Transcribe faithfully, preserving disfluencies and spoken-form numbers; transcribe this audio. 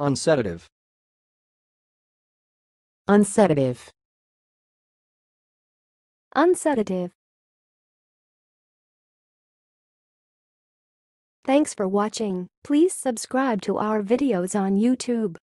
Unsedative. Unsedative. Unsedative. Thanks for watching. Please subscribe to our videos on YouTube.